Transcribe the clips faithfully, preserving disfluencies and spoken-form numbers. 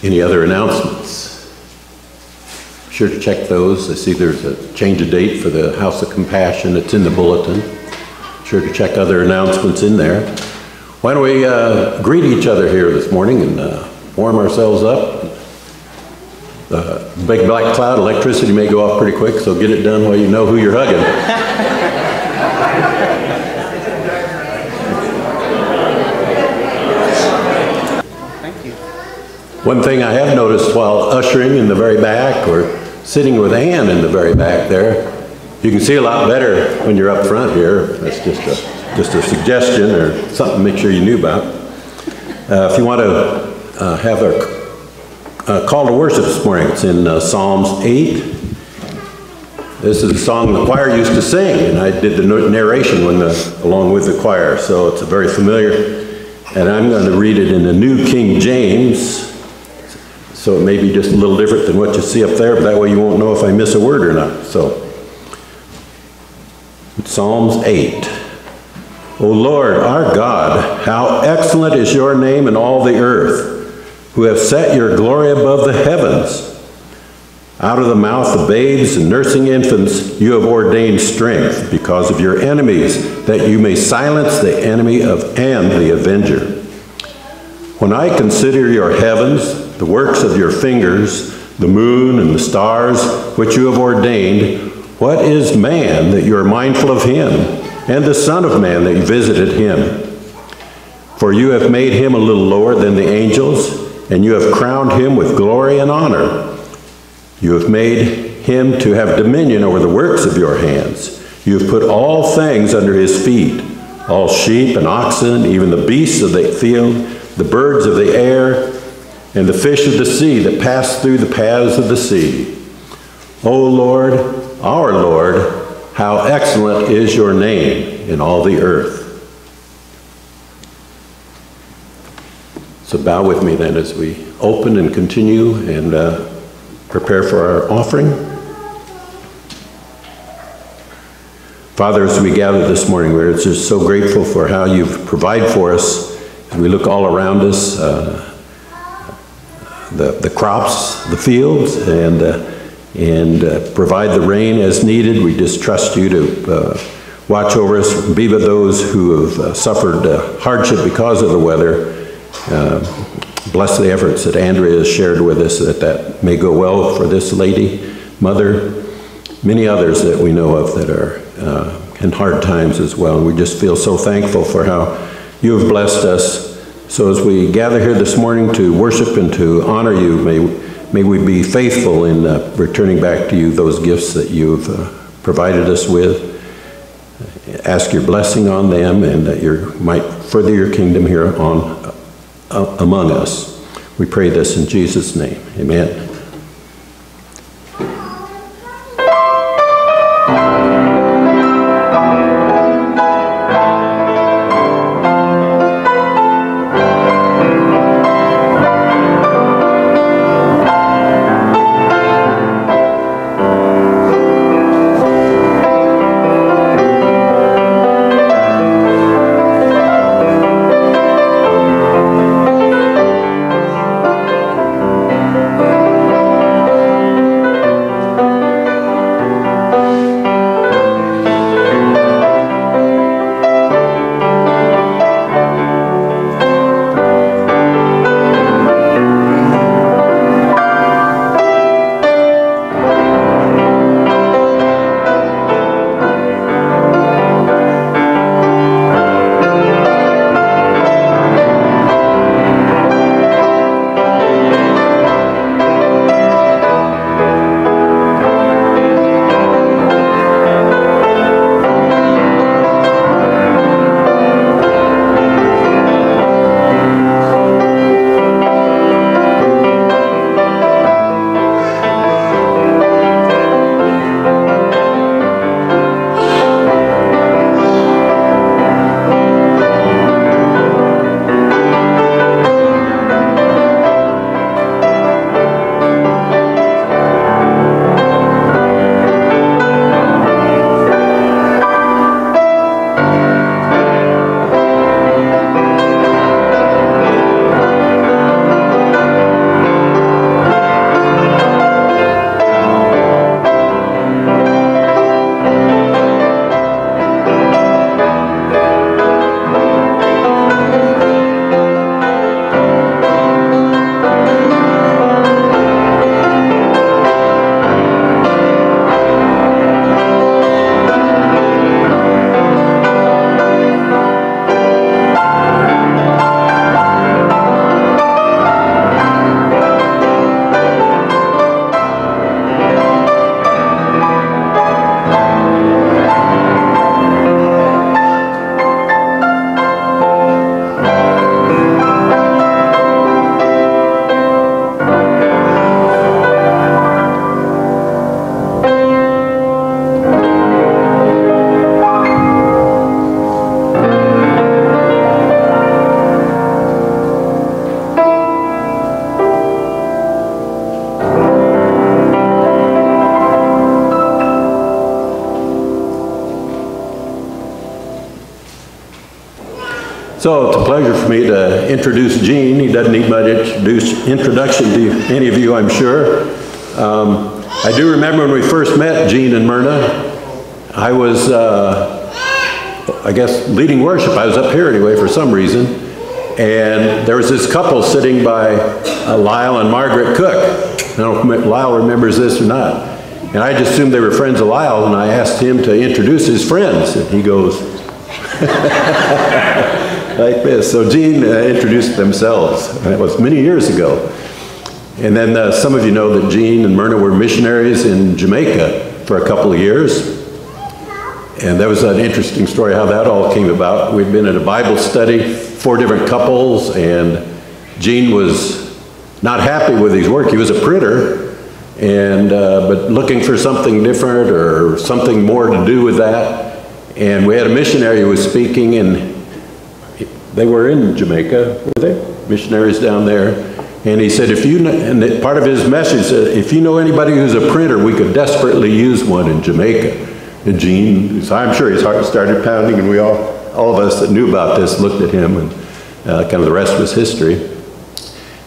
Any other announcements? Be sure to check those. I see there's a change of date for the House of Compassion. It's in the bulletin. Be sure to check other announcements in there. Why don't we uh, greet each other here this morning and uh, warm ourselves up. The big black cloud, electricity may go off pretty quick, so get it done while you know who you're hugging. One thing I have noticed while ushering in the very back or sitting with Anne in the very back there, you can see a lot better when you're up front here. That's just a, just a suggestion or something to make sure you knew about. Uh, if you want to uh, have a uh, call to worship this morning, it's in uh, Psalms eight. This is a song the choir used to sing, and I did the narration when the, along with the choir, so it's a very familiar. And I'm going to read it in the New King James. So it may be just a little different than what you see up there, but that way you won't know if I miss a word or not. So, Psalms eight. O Lord, our God, how excellent is your name in all the earth, who have set your glory above the heavens. Out of the mouth of babes and nursing infants, you have ordained strength because of your enemies, that you may silence the enemy of and the avenger. When I consider your heavens, the works of your fingers, the moon and the stars, which you have ordained, what is man that you are mindful of him, and the son of man that you visited him? For you have made him a little lower than the angels, and you have crowned him with glory and honor. You have made him to have dominion over the works of your hands. You have put all things under his feet, all sheep and oxen, even the beasts of the field, the birds of the air, and the fish of the sea that pass through the paths of the sea. O Lord, our Lord, how excellent is your name in all the earth. So bow with me then as we open and continue and uh, prepare for our offering. Father, as we gather this morning, we're just so grateful for how you've provided for us. And we look all around us, uh, The, the crops, the fields, and, uh, and uh, provide the rain as needed. We just trust you to uh, watch over us, be with those who have uh, suffered uh, hardship because of the weather. Uh, bless the efforts that Andrea has shared with us, that that may go well for this lady, mother, many others that we know of that are uh, in hard times as well. And we just feel so thankful for how you have blessed us. So as we gather here this morning to worship and to honor you, may, may we be faithful in uh, returning back to you those gifts that you've uh, provided us with. Ask your blessing on them and that you might further your kingdom here on uh, among us. We pray this in Jesus' name. Amen. So it's a pleasure for me to introduce Gene. He doesn't need much introduction to any of you, I'm sure. Um, I do remember when we first met Gene and Myrna. I was, uh, I guess, leading worship. I was up here anyway for some reason. And there was this couple sitting by uh, Lyle and Margaret Cook. I don't know if Lyle remembers this or not. And I just assumed they were friends of Lyle, and I asked him to introduce his friends. And he goes, like this. So Gene uh, introduced themselves, and it was many years ago. And then uh, some of you know that Gene and Myrna were missionaries in Jamaica for a couple of years. And that was an interesting story how that all came about. We'd been at a Bible study, four different couples, and Gene was not happy with his work. He was a printer, and uh, but looking for something different or something more to do with that. And we had a missionary who was speaking, and they were in Jamaica, were they? Missionaries down there. And he said, if you know, and part of his message said, if you know anybody who's a printer, we could desperately use one in Jamaica. And Gene, I'm sure his heart started pounding, and we all, all of us that knew about this looked at him, and uh, kind of the rest was history.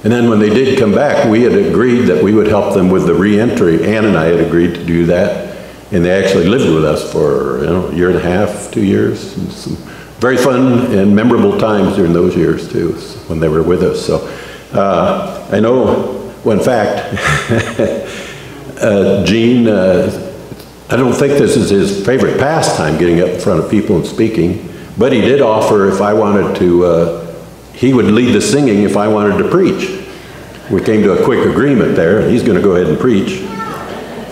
And then when they did come back, we had agreed that we would help them with the re-entry. Anne and I had agreed to do that, and they actually lived with us for you know, a year and a half, two years. And some very fun and memorable times during those years, too, when they were with us. So uh, I know one fact, uh, Gene, uh, I don't think this is his favorite pastime, getting up in front of people and speaking, but he did offer if I wanted to, uh, he would lead the singing if I wanted to preach. We came to a quick agreement there, and he's going to go ahead and preach.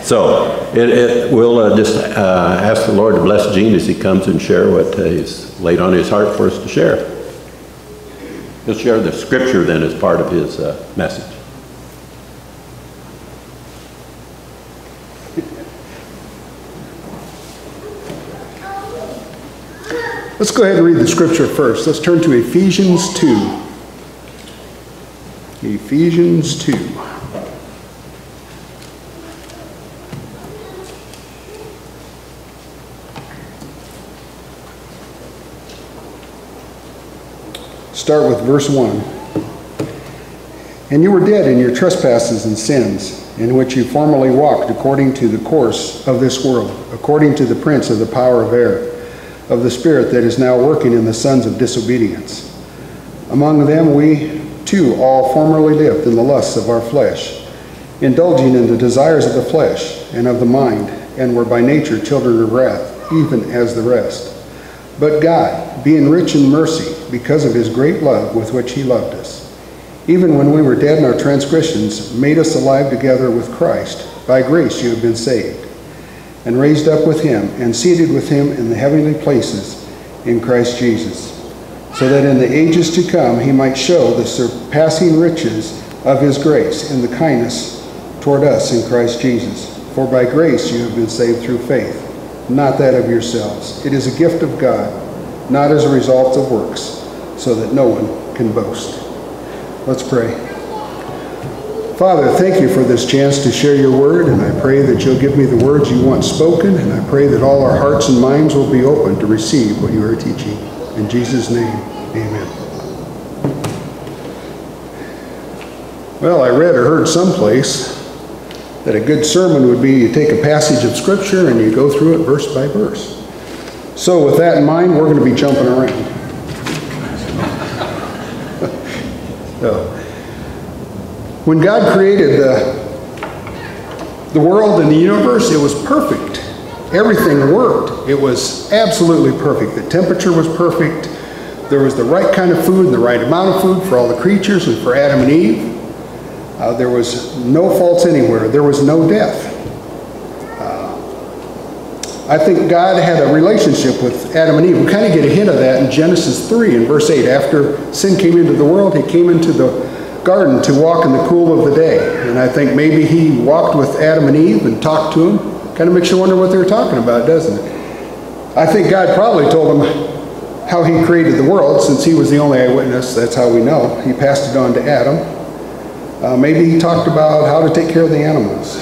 So it, it, we'll uh, just uh, ask the Lord to bless Gene as he comes and share what uh, he's laid on his heart for us to share. He'll share the scripture then as part of his uh, message. Let's go ahead and read the scripture first. Let's turn to Ephesians two. Ephesians two. Start with verse one. And you were dead in your trespasses and sins, in which you formerly walked according to the course of this world, according to the prince of the power of air, of the spirit that is now working in the sons of disobedience. Among them we too all formerly lived in the lusts of our flesh, indulging in the desires of the flesh and of the mind, and were by nature children of wrath, even as the rest. But God, being rich in mercy, because of his great love with which he loved us, even when we were dead in our transgressions, made us alive together with Christ. By grace you have been saved. And raised up with him, and seated with him in the heavenly places in Christ Jesus, so that in the ages to come he might show the surpassing riches of his grace and the kindness toward us in Christ Jesus. For by grace you have been saved through faith, not that of yourselves. It is a gift of God, not as a result of works, so that no one can boast. Let's pray. Father, thank you for this chance to share your word, and I pray that you'll give me the words you want spoken, and I pray that all our hearts and minds will be open to receive what you are teaching. In Jesus' name, amen. Well, I read or heard someplace that a good sermon would be you take a passage of Scripture and you go through it verse by verse. So with that in mind, we're going to be jumping around. So, when God created the, the world and the universe, it was perfect. Everything worked. It was absolutely perfect. The temperature was perfect. There was the right kind of food and the right amount of food for all the creatures and for Adam and Eve. Uh, there was no faults anywhere. There was no death. Uh, I think God had a relationship with Adam and Eve. We kind of get a hint of that in Genesis three and verse eight. After sin came into the world, he came into the garden to walk in the cool of the day. And I think maybe he walked with Adam and Eve and talked to them. Kind of makes you wonder what they were talking about, doesn't it? I think God probably told him how he created the world, since he was the only eyewitness. That's how we know. He passed it on to Adam. Uh, maybe he talked about how to take care of the animals.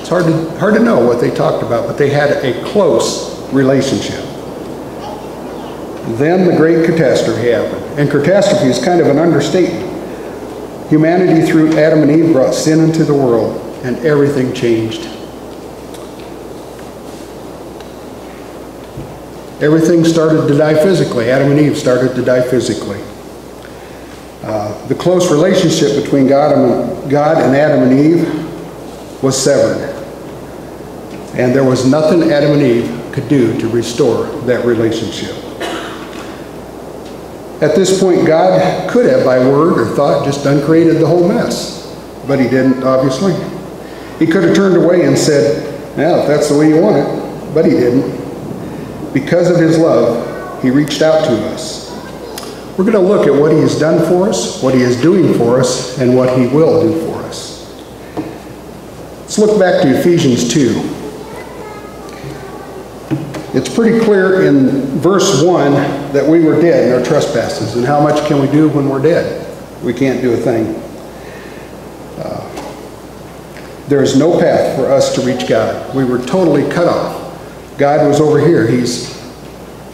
It's hard to, hard to know what they talked about, but they had a close relationship. Then the great catastrophe happened. And catastrophe is kind of an understatement. Humanity through Adam and Eve brought sin into the world, and everything changed. Everything started to die physically. Adam and Eve started to die physically. Uh, the close relationship between God and, God and Adam and Eve was severed. And there was nothing Adam and Eve could do to restore that relationship. At this point, God could have, by word or thought, just uncreated the whole mess. But he didn't, obviously. He could have turned away and said, "Now, if that's the way you want it." But he didn't. Because of his love, he reached out to us. We're going to look at what he has done for us, what he is doing for us, and what he will do for us. Let's look back to Ephesians two. It's pretty clear in verse one that we were dead in our trespasses. And how much can we do when we're dead? We can't do a thing. Uh, there is no path for us to reach God. We were totally cut off. God was over here. He's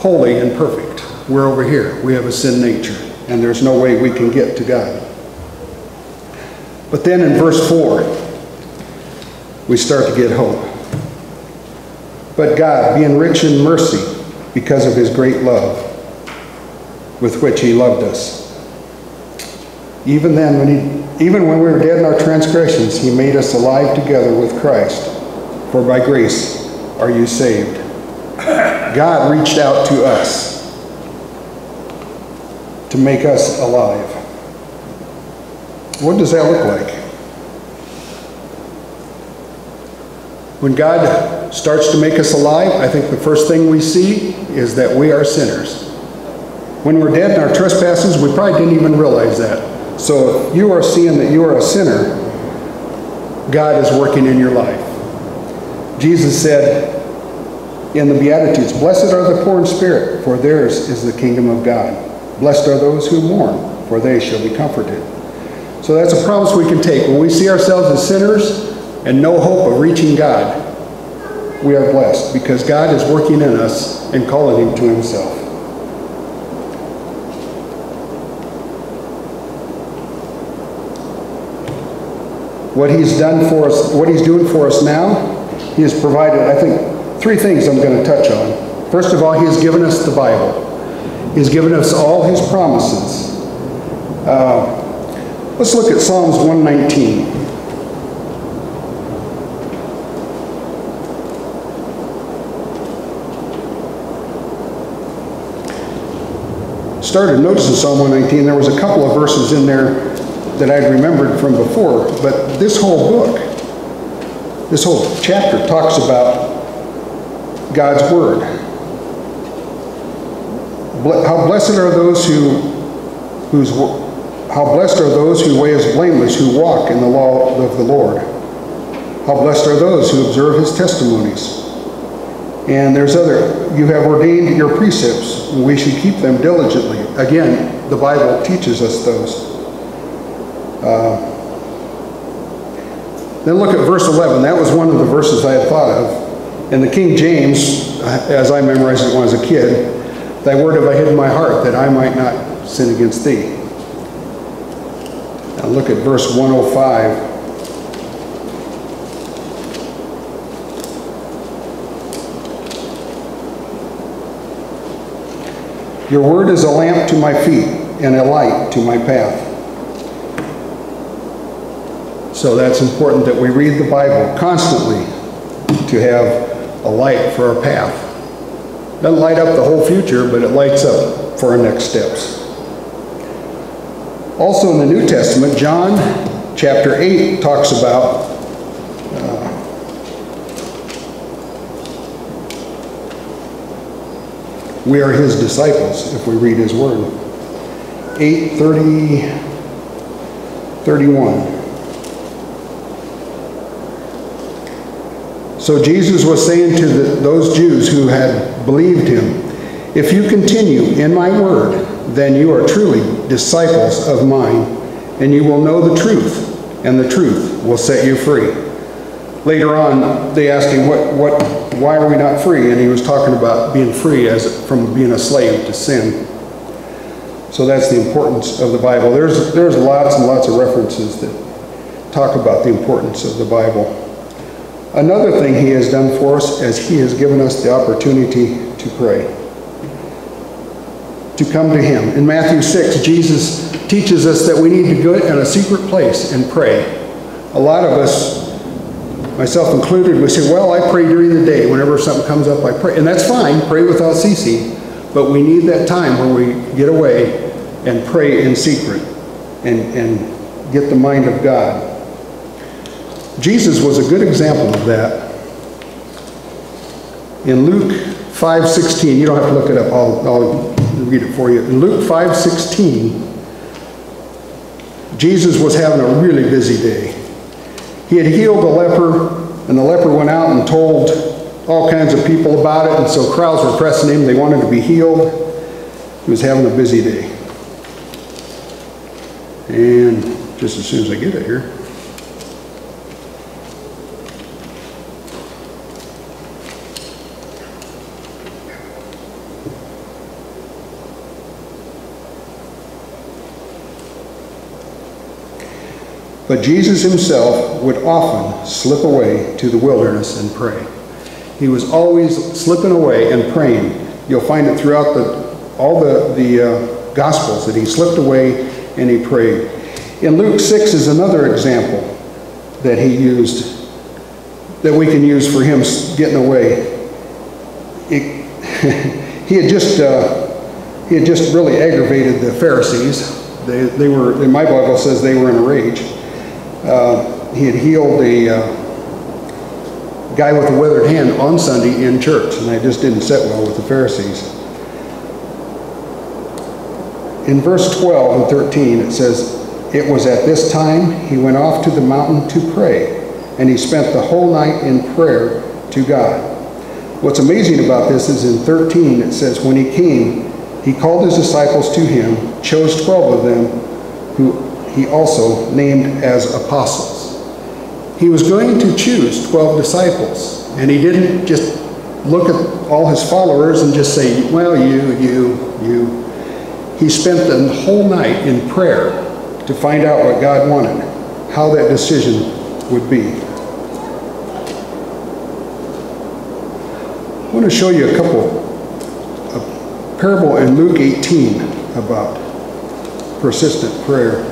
holy and perfect. We're over here. We have a sin nature. And there's no way we can get to God. But then in verse four, we start to get hope. But God, being rich in mercy because of his great love with which he loved us. Even then, when he, even when we were dead in our transgressions, he made us alive together with Christ. For by grace are you saved. God reached out to us to make us alive. What does that look like? When God starts to make us alive, I think the first thing we see is that we are sinners. When we're dead in our trespasses, we probably didn't even realize that. So if you are seeing that you are a sinner, God is working in your life. Jesus said in the Beatitudes, "Blessed are the poor in spirit, for theirs is the kingdom of God. Blessed are those who mourn, for they shall be comforted." So that's a promise we can take. When we see ourselves as sinners and no hope of reaching God, we are blessed because God is working in us and calling him to himself. What he's done for us, what he's doing for us now, he has provided, I think, three things I'm going to touch on. First of all, he has given us the Bible. He's given us all his promises. Uh, let's look at Psalms one nineteen. Started noticing Psalm one nineteen, there was a couple of verses in there that I'd remembered from before, but this whole book, this whole chapter talks about God's Word. How blessed are those who, whose, how blessed are those whose way is blameless, who walk in the law of the Lord. How blessed are those who observe his testimonies. And there's other, you have ordained your precepts, and we should keep them diligently. Again, the Bible teaches us those. Uh, then look at verse eleven. That was one of the verses I had thought of. In the King James, as I memorized it when I was a kid, "Thy word have I hid in my heart, that I might not sin against thee." Now look at verse one oh five. "Your word is a lamp to my feet and a light to my path." So that's important that we read the Bible constantly to have a light for our path. It doesn't light up the whole future, but it lights up for our next steps. Also in the New Testament, John chapter eight talks about we are his disciples if we read his word. eight thirty, thirty-one. So Jesus was saying to the, those Jews who had believed him, "If you continue in my word, then you are truly disciples of mine, and you will know the truth, and the truth will set you free." later on, they asked him, what, what, why are we not free? And he was talking about being free as from being a slave to sin. So that's the importance of the Bible. There's, there's lots and lots of references that talk about the importance of the Bible. Another thing he has done for us is he has given us the opportunity to pray, to come to him. In Matthew six, Jesus teaches us that we need to go in a secret place and pray. A lot of us, myself included, we say, well, I pray during the day. Whenever something comes up, I pray. And that's fine. Pray without ceasing. But we need that time where we get away and pray in secret and, and get the mind of God. Jesus was a good example of that. In Luke five sixteen, you don't have to look it up. I'll, I'll read it for you. In Luke five sixteen, Jesus was having a really busy day. He had healed the leper, and the leper went out and told all kinds of people about it, and so crowds were pressing him. They wanted to be healed. He was having a busy day. And just as soon as I get it here. But Jesus himself would often slip away to the wilderness and pray. He was always slipping away and praying. You'll find it throughout the, all the, the uh, Gospels that he slipped away and he prayed. In Luke six is another example that he used, that we can use for him getting away. It, he, had just, uh, he had just really aggravated the Pharisees. They, they were, in my Bible says they were in a rage. Uh, he had healed a uh, guy with a withered hand on Sunday in church, and that just didn't sit well with the Pharisees. In verse twelve and thirteen, it says, "It was at this time he went off to the mountain to pray, and he spent the whole night in prayer to God." What's amazing about this is in thirteen, it says, "When he came, he called his disciples to him, chose twelve of them, who he also named as apostles." He was going to choose twelve disciples, and he didn't just look at all his followers and just say, well, you, you, you. He spent the whole night in prayer to find out what God wanted, how that decision would be. I want to show you a couple, a parable in Luke eighteen about persistent prayer.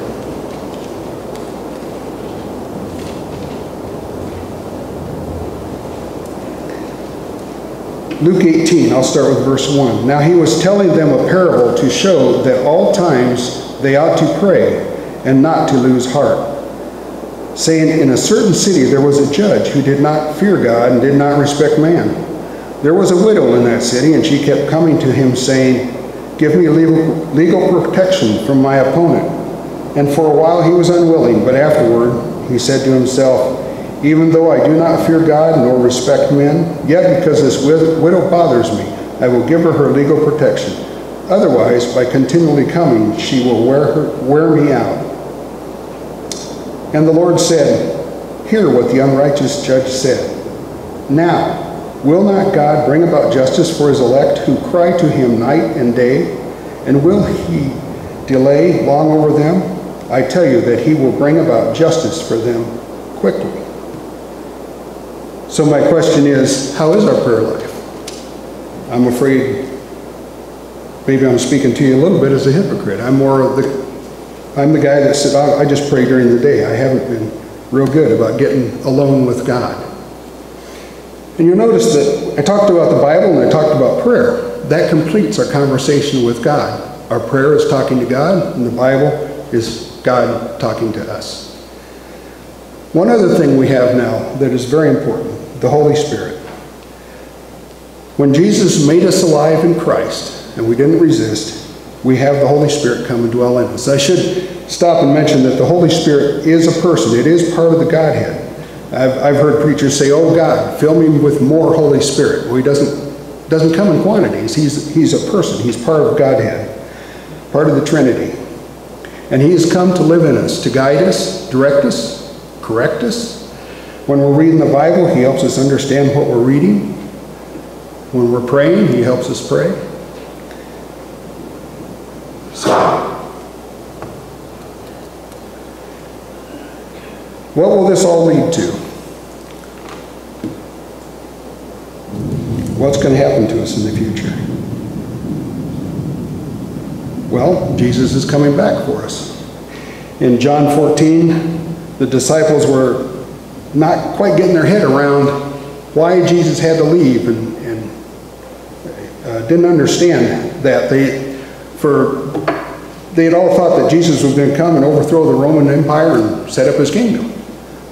Luke eighteen, I'll start with verse one. "Now he was telling them a parable to show that all times they ought to pray and not to lose heart. Saying, in a certain city there was a judge who did not fear God and did not respect man. There was a widow in that city, and she kept coming to him saying, give me legal, legal protection from my opponent. And for a while he was unwilling, but afterward he said to himself, even though I do not fear God nor respect men, yet because this widow bothers me, I will give her her legal protection. Otherwise, by continually coming, she will wear, her, wear me out. And the Lord said, hear what the unrighteous judge said. Now, will not God bring about justice for his elect who cry to him night and day? And will he delay long over them? I tell you that he will bring about justice for them quickly." So my question is, how is our prayer life? I'm afraid maybe I'm speaking to you a little bit as a hypocrite. I'm more of the, I'm the guy that said, I just pray during the day. I haven't been real good about getting alone with God. And you'll notice that I talked about the Bible and I talked about prayer. That completes our conversation with God. Our prayer is talking to God, and the Bible is God talking to us. One other thing we have now that is very important. The Holy Spirit. When Jesus made us alive in Christ, and we didn't resist, we have the Holy Spirit come and dwell in us. I should stop and mention that the Holy Spirit is a person. It is part of the Godhead. I've, I've heard preachers say, oh God, fill me with more Holy Spirit. Well, he doesn't, doesn't come in quantities. He's, he's a person. He's part of Godhead, part of the Trinity. And he has come to live in us, to guide us, direct us, correct us, When we're reading the Bible, he helps us understand what we're reading. When we're praying, he helps us pray. So, what will this all lead to? What's going to happen to us in the future? Well, Jesus is coming back for us. In John fourteen, the disciples were not quite getting their head around why Jesus had to leave, and, and uh, didn't understand that. They, for, they had all thought that Jesus was going to come and overthrow the Roman Empire and set up his kingdom.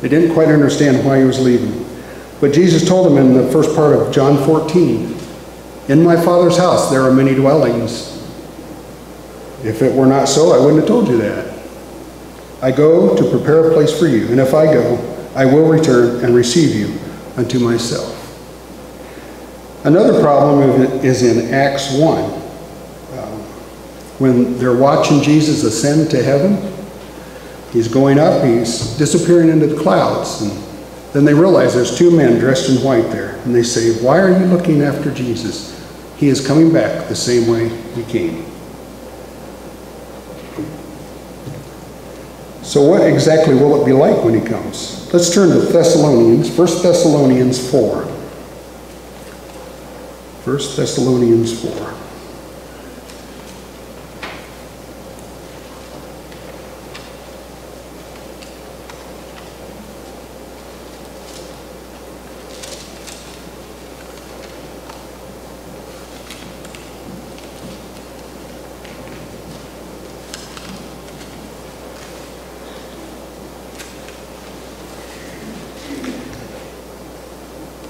They didn't quite understand why he was leaving. But Jesus told them in the first part of John fourteen, "In my Father's house there are many dwellings. If it were not so, I wouldn't have told you that. I go to prepare a place for you, and if I go, I will return and receive you unto myself." Another problem is in Acts one. Um, when they're watching Jesus ascend to heaven, he's going up, he's disappearing into the clouds. And then they realize there's two men dressed in white there. And they say, "Why are you looking after Jesus? He is coming back the same way he came." So what exactly will it be like when he comes? Let's turn to Thessalonians, First Thessalonians four. First Thessalonians four.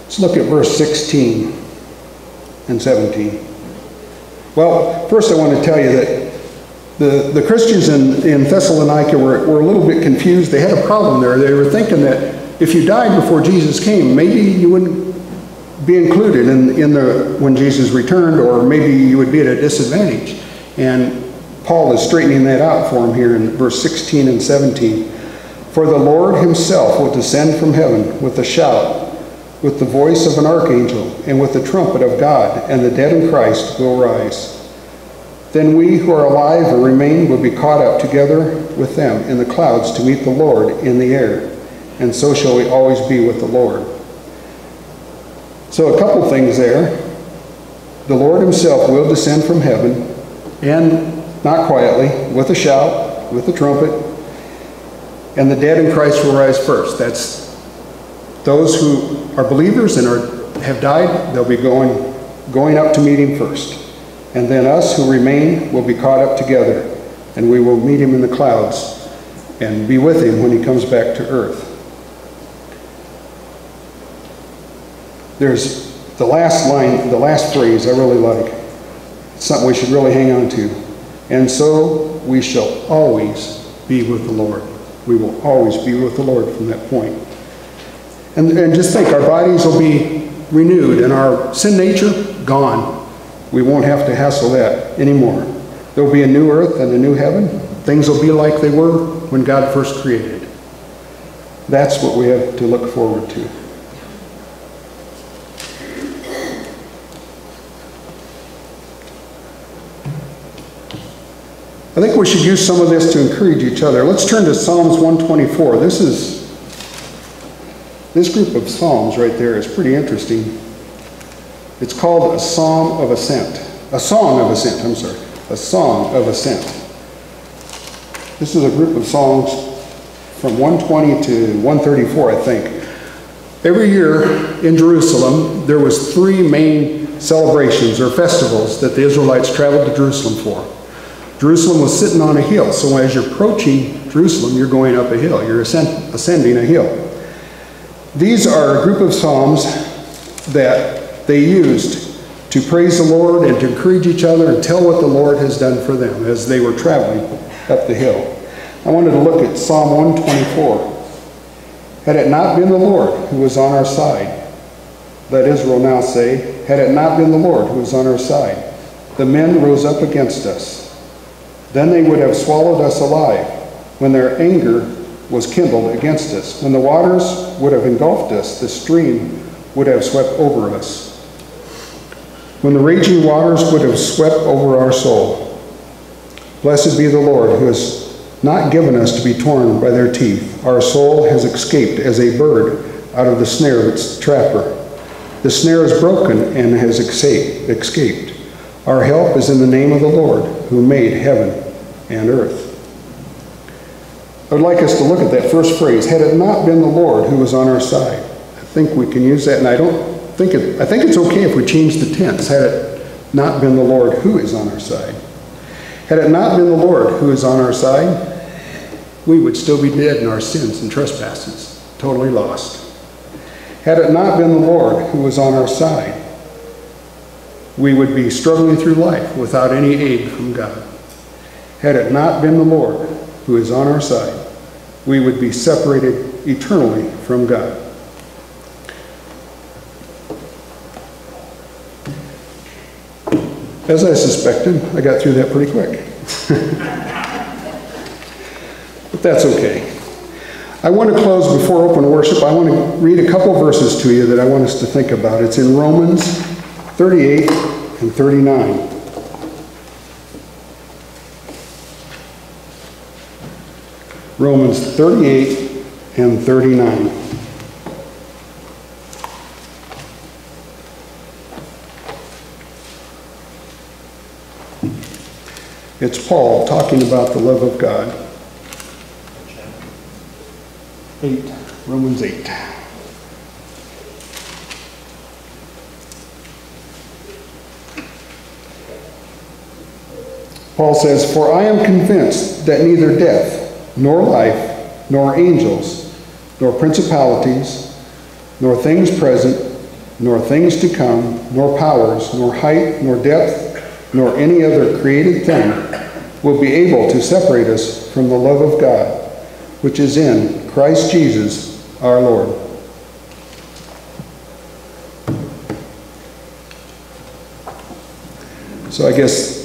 Let's look at verse sixteen and seventeen. Well, first I want to tell you that the, the Christians in, in Thessalonica were, were a little bit confused. They had a problem there. They were thinking that if you died before Jesus came, maybe you wouldn't be included in, in the when Jesus returned, or maybe you would be at a disadvantage. And Paul is straightening that out for him here in verse sixteen and seventeen. "For the Lord himself will descend from heaven with a shout, with the voice of an archangel, and with the trumpet of God, and the dead in Christ will rise. Then we who are alive and remain will be caught up together with them in the clouds to meet the Lord in the air, and so shall we always be with the Lord." So a couple things there. The Lord himself will descend from heaven, and not quietly, with a shout, with a trumpet, and the dead in Christ will rise first. That's those who are believers and are, have died, they'll be going, going up to meet him first. And then us who remain will be caught up together, and we will meet him in the clouds and be with him when he comes back to earth. There's the last line, the last phrase I really like. It's something we should really hang on to. "And so we shall always be with the Lord." We will always be with the Lord from that point. And, and just think, our bodies will be renewed and our sin nature gone. We won't have to hassle that anymore. There will be a new earth and a new heaven. Things will be like they were when God first created. That's what we have to look forward to. I think we should use some of this to encourage each other. Let's turn to Psalms one twenty-four. This is This group of psalms right there is pretty interesting. It's called a psalm of ascent. A song of ascent, I'm sorry. A song of ascent. This is a group of songs from one twenty to one thirty-four, I think. Every year in Jerusalem, there was three main celebrations or festivals that the Israelites traveled to Jerusalem for. Jerusalem was sitting on a hill, so as you're approaching Jerusalem, you're going up a hill. You're ascend- ascending a hill. These are a group of psalms that they used to praise the Lord and to encourage each other and tell what the Lord has done for them as they were traveling up the hill. I wanted to look at Psalm one twenty-four. "Had it not been the Lord who was on our side," let Israel now say, "had it not been the Lord who was on our side, the men rose up against us. Then they would have swallowed us alive when their anger was kindled against us. When the waters would have engulfed us, the stream would have swept over us. When the raging waters would have swept over our soul. Blessed be the Lord, who has not given us to be torn by their teeth. Our soul has escaped as a bird out of the snare of its trapper. The snare is broken and has escaped. Our help is in the name of the Lord, who made heaven and earth. I would like us to look at that first phrase, had it not been the Lord who was on our side. I think we can use that, and I don't think it, I think it's okay if we change the tense, had it not been the Lord who is on our side. Had it not been the Lord who is on our side, we would still be dead in our sins and trespasses, totally lost. Had it not been the Lord who was on our side, we would be struggling through life without any aid from God. Had it not been the Lord who is on our side, we would be separated eternally from God. As I suspected, I got through that pretty quick. But that's okay. I want to close before open worship. I want to read a couple verses to you that I want us to think about. It's in Romans thirty-eight and thirty-nine. Romans thirty-eight and thirty-nine. It's Paul talking about the love of God. eight, Romans eight. Paul says, "For I am convinced that neither death, nor life, nor angels, nor principalities, nor things present, nor things to come, nor powers, nor height, nor depth, nor any other created thing will be able to separate us from the love of God, which is in Christ Jesus our Lord." So I guess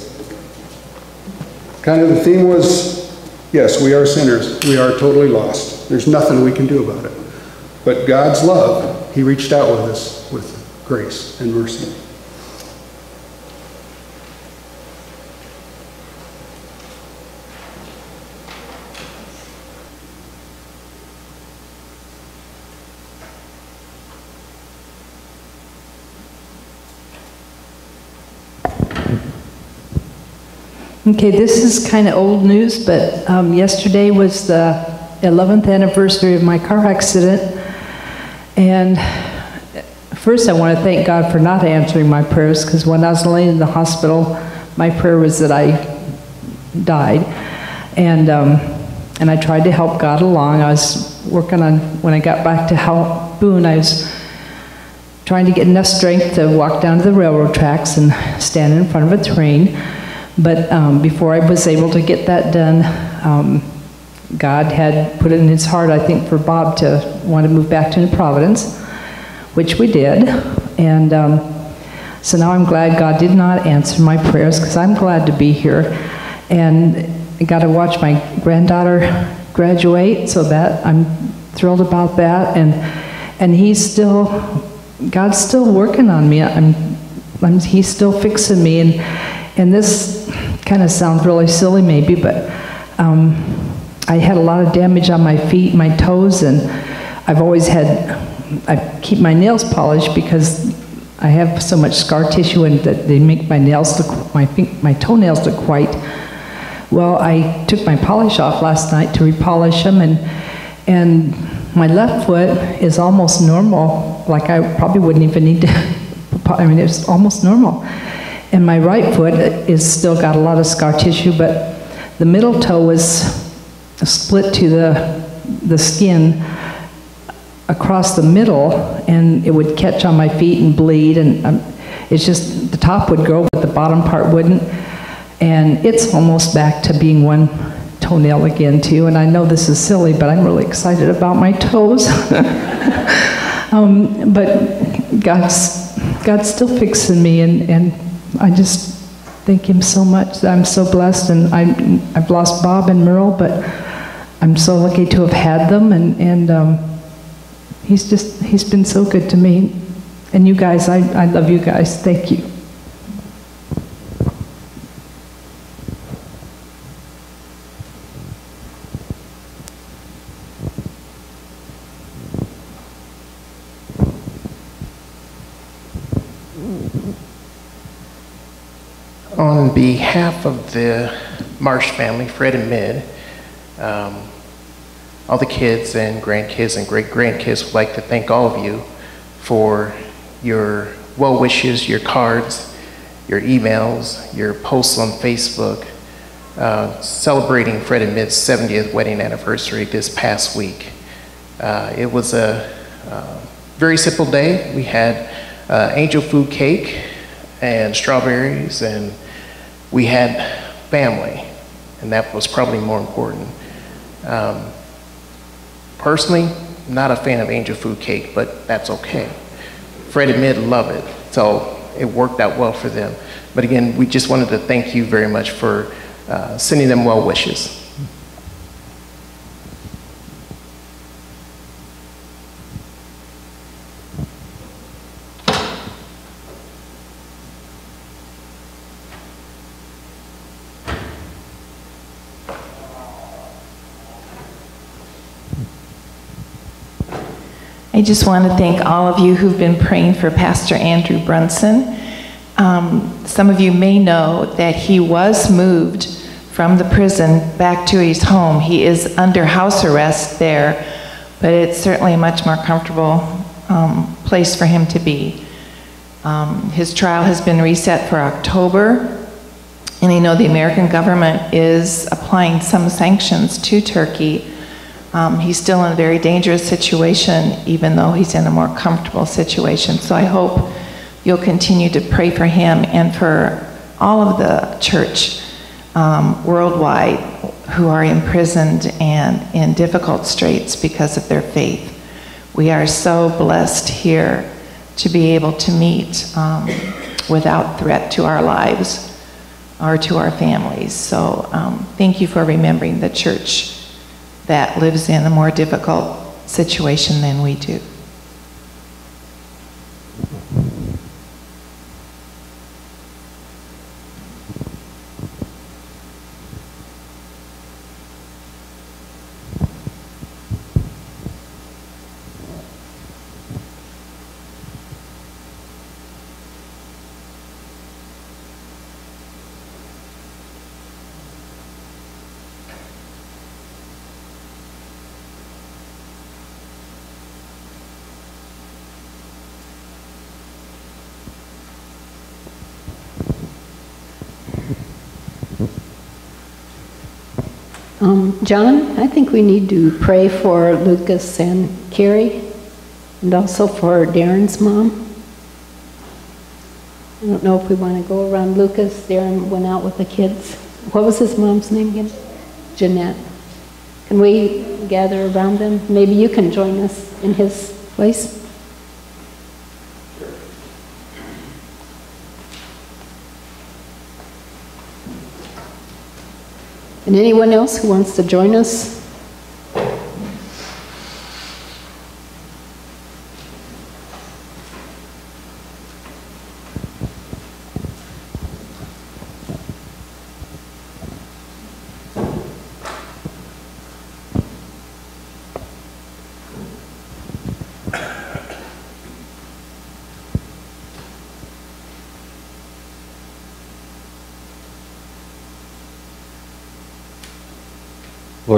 kind of the theme was, yes, we are sinners. We are totally lost. There's nothing we can do about it. But God's love, he reached out with us with grace and mercy. Okay, this is kind of old news, but um, yesterday was the eleventh anniversary of my car accident. And first I want to thank God for not answering my prayers, because when I was laying in the hospital, my prayer was that I died. And, um, and I tried to help God along. I was working on, when I got back to help Boone, I was trying to get enough strength to walk down to the railroad tracks and stand in front of a train. But um, before I was able to get that done, um, God had put it in his heart, I think, for Bob to want to move back to New Providence, which we did. And um, so now I'm glad God did not answer my prayers, because I'm glad to be here. And I got to watch my granddaughter graduate, so that I'm thrilled about that. And, and he's still, God's still working on me. I'm, I'm, he's still fixing me. And, And this kind of sounds really silly maybe, but um, I had a lot of damage on my feet, my toes, and I've always had, I keep my nails polished because I have so much scar tissue and that they make my nails look, my, my toenails look white. Well, I took my polish off last night to repolish them, and, and my left foot is almost normal. Like I probably wouldn't even need to, I mean, it's almost normal. And my right foot is still got a lot of scar tissue, but the middle toe was split to the, the skin across the middle, and it would catch on my feet and bleed, and um, it's just, the top would grow, but the bottom part wouldn't. And it's almost back to being one toenail again, too. And I know this is silly, but I'm really excited about my toes. um, but God's, God's still fixing me, and, and I just thank him so much. I'm so blessed, and I'm, I've lost Bob and Merle, but I'm so lucky to have had them, and, and um, he's just, he's been so good to me. And you guys, I, I love you guys. Thank you. On behalf of the Marsh family, Fred and Mid, um, all the kids and grandkids and great-grandkids would like to thank all of you for your well wishes, your cards, your emails, your posts on Facebook, uh, celebrating Fred and Mid's seventieth wedding anniversary this past week. Uh, it was a, a very simple day. We had uh, angel food cake and strawberries, and we had family, and that was probably more important. Um, personally, not a fan of angel food cake, but that's okay. Fred and Mid love it, so it worked out well for them. But again, we just wanted to thank you very much for uh, sending them well wishes. I just want to thank all of you who've been praying for Pastor Andrew Brunson. Um, some of you may know that he was moved from the prison back to his home. He is under house arrest there, but it's certainly a much more comfortable um, place for him to be. Um, his trial has been reset for October, and I know the American government is applying some sanctions to Turkey. Um, he's still in a very dangerous situation, even though he's in a more comfortable situation. So I hope you'll continue to pray for him and for all of the church um, worldwide who are imprisoned and in difficult straits because of their faith. We are so blessed here to be able to meet um, without threat to our lives or to our families. So um, thank you for remembering the church that lives in a more difficult situation than we do. Um, John, I think we need to pray for Lucas and Carrie, and also for Darren's mom. I don't know if we want to go around Lucas. Darren went out with the kids. What was his mom's name again? Jeanette. Can we gather around them? Maybe you can join us in his place. And anyone else who wants to join us?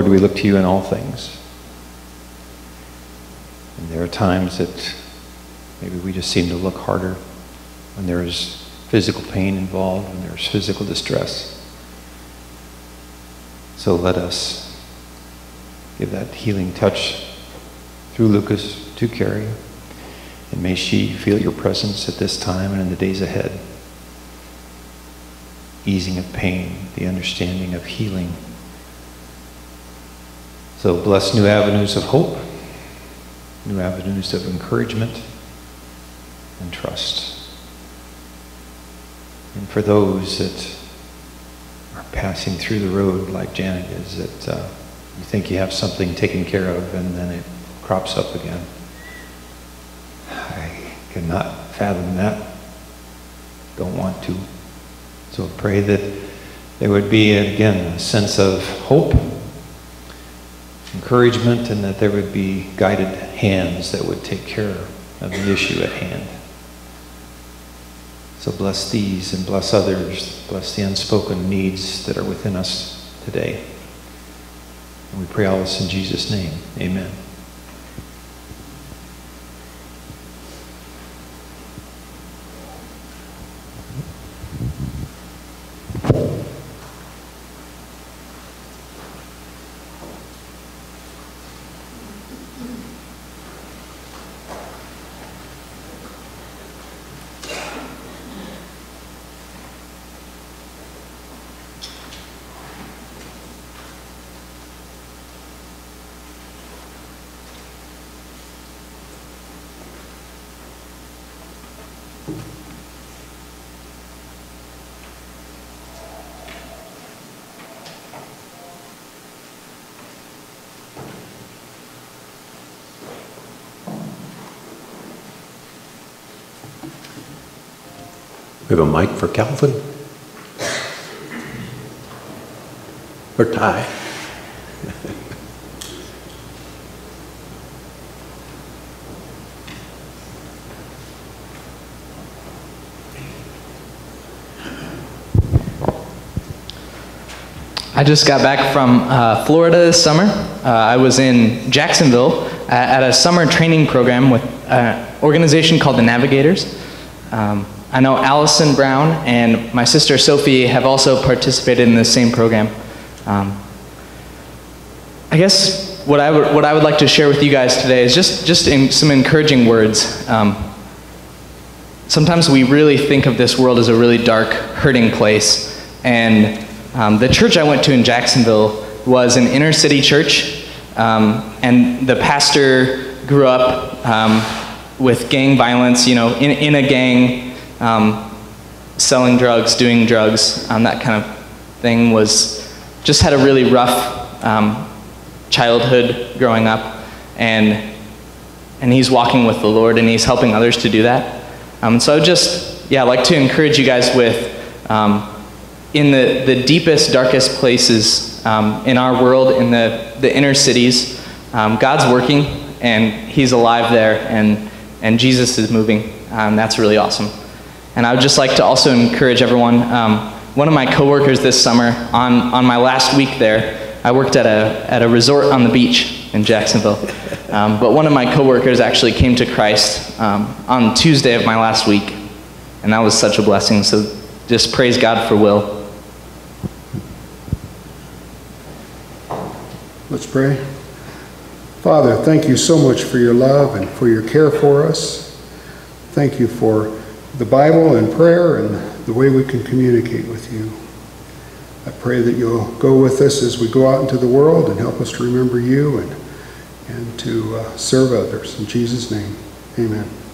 Lord, we look to you in all things. And there are times that maybe we just seem to look harder when there is physical pain involved, when there is physical distress. So let us give that healing touch through Lucas to Carrie, and may she feel your presence at this time and in the days ahead. Easing of pain, the understanding of healing. So bless new avenues of hope, new avenues of encouragement and trust. And for those that are passing through the road like Janet is, that uh, You think you have something taken care of, and then it crops up again. I cannot fathom that. Don't want to. So pray that there would be, again, a sense of hope, encouragement, and that there would be guided hands that would take care of the issue at hand. So bless these and bless others. Bless the unspoken needs that are within us today. And we pray all this in Jesus' name. Amen. We have a mic for Calvin or Ty. I just got back from uh, Florida this summer. Uh, I was in Jacksonville at, at a summer training program with an organization called the Navigators. Um, I know Allison Brown and my sister Sophie have also participated in this same program. Um, I guess what I, would, what I would like to share with you guys today is just, just in some encouraging words. Um, sometimes we really think of this world as a really dark, hurting place. And um, the church I went to in Jacksonville was an inner city church. Um, and the pastor grew up um, with gang violence, you know, in, in a gang. Um, selling drugs, doing drugs, um, that kind of thing was, just had a really rough um, childhood growing up, and and he's walking with the Lord and he's helping others to do that. Um, so I would just, yeah, like to encourage you guys with, um, in the, the deepest, darkest places um, in our world, in the, the inner cities, um, God's working and he's alive there, and, and Jesus is moving. Um, that's really awesome. And I would just like to also encourage everyone. Um, one of my coworkers this summer, on, on my last week there, I worked at a, at a resort on the beach in Jacksonville. Um, but one of my coworkers actually came to Christ um, on Tuesday of my last week. And that was such a blessing. So just praise God for Will. Let's pray. Father, thank you so much for your love and for your care for us. Thank you for the Bible and prayer and the way we can communicate with you. I pray that you'll go with us as we go out into the world and help us to remember you and, and to uh, serve others. In Jesus' name, amen.